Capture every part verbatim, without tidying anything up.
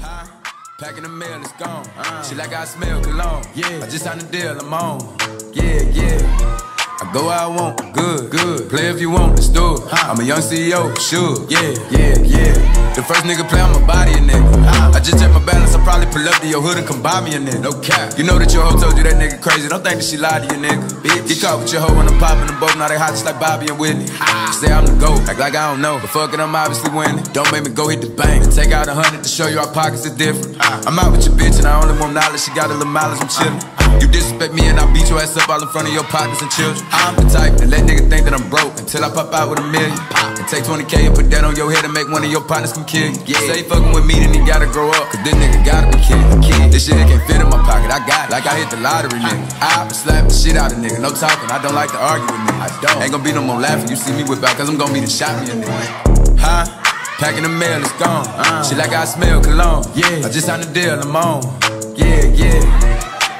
Huh? Packing the mail, it's gone. Uh, she like I smell cologne. Yeah. I just signed a deal, I'm on. Yeah, yeah. I go where I want, good, good. Play if you want, it's do it. Huh. I'm a young C E O, sure. Yeah, yeah, yeah. The first nigga play, I'ma body a nigga. Huh. I just check my balance, I probably pull up to your hood and come buy me a nigga. No cap. You know that your hoe told you that nigga crazy. Don't think that she lied to you, nigga. Bitch. Get caught with your hoe when I'm popping them both. Now they hot just like Bobby and Whitney. Huh. Say I'm the GOAT, act like I don't know. But fuck it, I'm obviously winning. Don't make me go hit the bank. I take out a hundred to show you our pockets are different. Huh. I'm out with your bitch and I only want knowledge. She got a little mileage, I'm chillin'. Huh. You disrespect me and I beat your ass up all in front of your partners and children. I'm the type that let niggas think that I'm broke until I pop out with a million. And take twenty K and put that on your head and make one of your partners come kill you. Yeah. Say fucking with me, then he gotta grow up, cause this nigga gotta be kidding. This shit can't fit in my pocket, I got it, like I hit the lottery, nigga. I been slap the shit out of nigga, no talking, I don't like to argue with nigga. I don't. Ain't gonna be no more laughing, you see me whip out, cause I'm gonna be the shot me a nigga. Huh? Packing the mail, it's gone. Uh. She like I smell cologne. Yeah. I just signed a deal, I'm on. Yeah, yeah.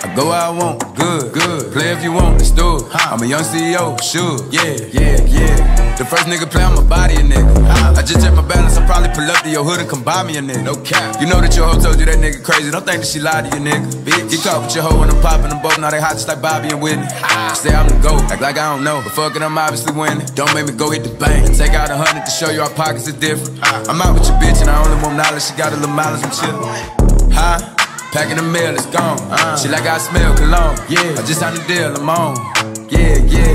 I go where I want, good, good. Play if you want, it's do it. Huh. I'm a young C E O, sure. Yeah, yeah, yeah. The first nigga play, I'ma body a nigga. Huh. I just check my balance, I probably pull up to your hood and come buy me a nigga. No cap. You know that your hoe told you that nigga crazy. Don't think that she lied to you, nigga. Bitch. Get caught with your hoe and I'm popping them both. Now they hot just like Bobby and Whitney. Huh. Say I'm the GOAT, act like I don't know. But fuck it, I'm obviously winning. Don't make me go hit the bank. And take out a hundred to show you our pockets are different. Huh. I'm out with your bitch and I only want knowledge. She got a little mileage, I'm chillin'. Huh? Packing the mail, it's gone. Uh, she like I smell cologne. Yeah. I just signed a deal, I'm on. Yeah, yeah.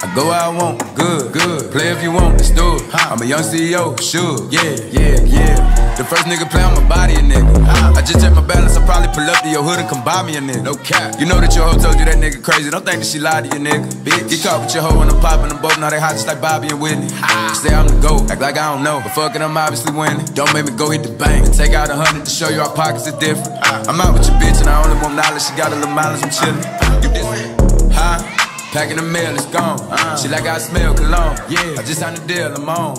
I go where I want, good, good. Play if you want, it's do it. Huh. I'm a young C E O, sure. Yeah, yeah, yeah. The first nigga play, I'ma body a nigga. Huh. I just check my balance, I probably pull up to your hood and come buy me a nigga. No cap. You know that your hoe told you that nigga crazy. Don't think that she lied to you, nigga. Bitch. Get caught with your hoe and I'm popping them both. Now they hot just like Bobby and Whitney. Huh. Say I'm the GOAT, act like I don't know. But fuck it, I'm obviously winning. Don't make me go hit the bank. And take out a hundred to show you our pockets are different. Uh. I'm out with your bitch and I only want knowledge. She got a little mileage, I'm chillin'. You dissing? Huh? Packing the mail, it's gone. Uh. She like I smell cologne. Yeah. I just signed a deal, I'm on.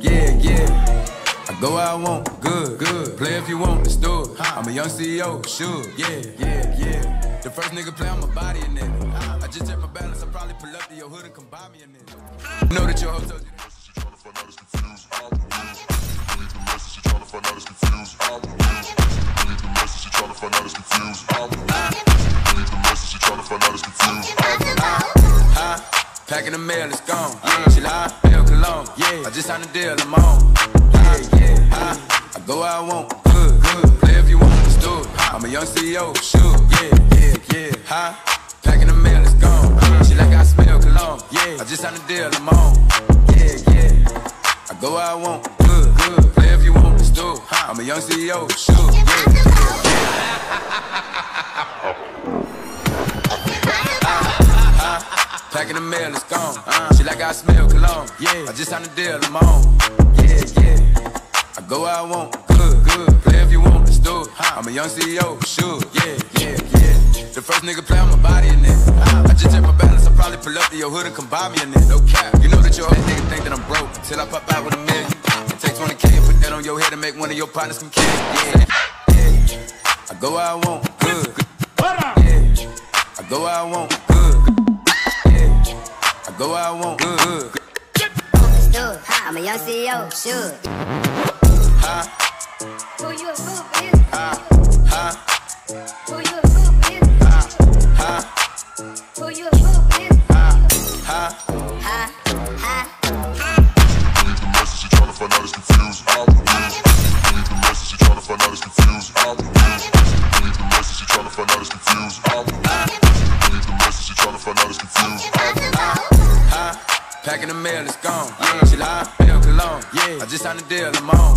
Yeah, yeah. I go where I want, good, good. Play if you want, it's do it. I'm a young C E O, sure. Yeah, yeah, yeah. The first nigga play, I'ma body a nigga. I just check my balance, I probably pull up to your hood and come buy me a nigga. You know that your hoe told you that. She tryna find out it's confused. I need the message, she tryna find out it's confused. I need the message, she tryna find out it's confused. I need the message, she tryna find out it's confused. Huh? Packing the mail, it's gone. She lied, mail cologne. Yeah, I just signed a deal, I'm on. I go where I want, good, good. Play if you want, it's do it. I'm a young C E O, sure. Yeah, yeah, yeah. Huh? Packing the mail, it's gone. She like I smell cologne. Yeah, I just signed a deal, I'm on. Yeah, yeah. I go where I want, good, good. Play if you want, it's do it. I'm a young C E O, sure. Yeah, yeah. Packing the mail, it's gone. Uh, she like I smell cologne. Yeah. I just signed a deal, I'm on. Yeah, yeah. I go where I want, good, good. Play if you want, it's do it. I'm a young C E O, sure. Yeah, yeah, yeah. The first nigga play, I'ma body a nigga. I just check my balance, I probably pull up to your hood and come buy me a nigga. No cap. You know that your old nigga think that I'm broke till I pop out with a million. And take twenty K and put that on your head and make one of your partners come kill you. Yeah, yeah. I go where I want, good, good. Yeah. I go where I want, good, good. Go where I want, good, good. I'm a young C E O, sure. Huh? Who you a fool, bitch? Huh? Huh? Who you a fool, bitch? Huh? Huh? Who you a fool, bitch? Huh? Huh? Huh? I need the message, she tryna find out it's confused. I need the message, she tryna find out it's confused. I need the message, she tryna find out it's confused. I need the message, she tryna find out it's confused. Packing the mail, it's gone. Yeah. She lied, mail cologne. Yeah. I just signed a deal, I'm on.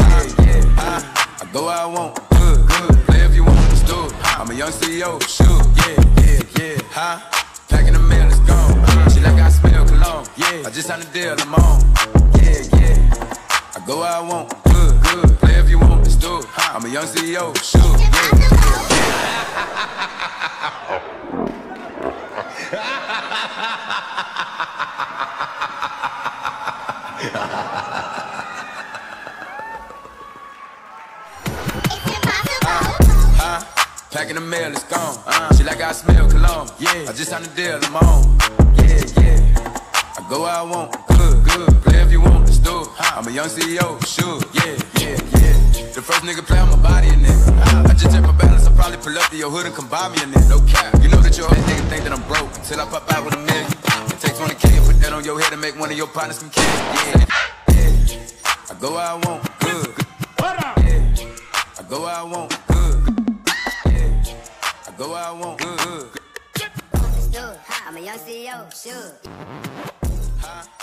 Yeah, yeah. I, I go where I want, good, good. Play if you want, it's do it. I'm a young C E O, sure. Yeah, yeah, yeah. Huh? Packing the mail, it's gone. Yeah. She like I smell cologne. Yeah. I just signed a deal, I'm on. Yeah, yeah. I go where I want, good, good. Play if you want, it's do it. I'm a young C E O, sure. Yeah. Huh? Packing the mail, it's gone. Uh, she like I smell cologne. Yeah. I just signed a deal, I'm on. Yeah, yeah. I go where I want, good, good. Play if you want, it's do it. I'm a young C E O, sure. Yeah, yeah, yeah. First nigga play on my body in it. I just check my balance, I'll probably pull up to your hood and come buy me in it. No cap. You know that your ass nigga think that I'm broke until I pop out with a million. It takes twenty K and put that on your head and make one of your partners some kids. Yeah, yeah. I go where I want, good. Yeah. I go where I want, good. Yeah. I go where I want, good. I'm a young C E O, sure. Huh?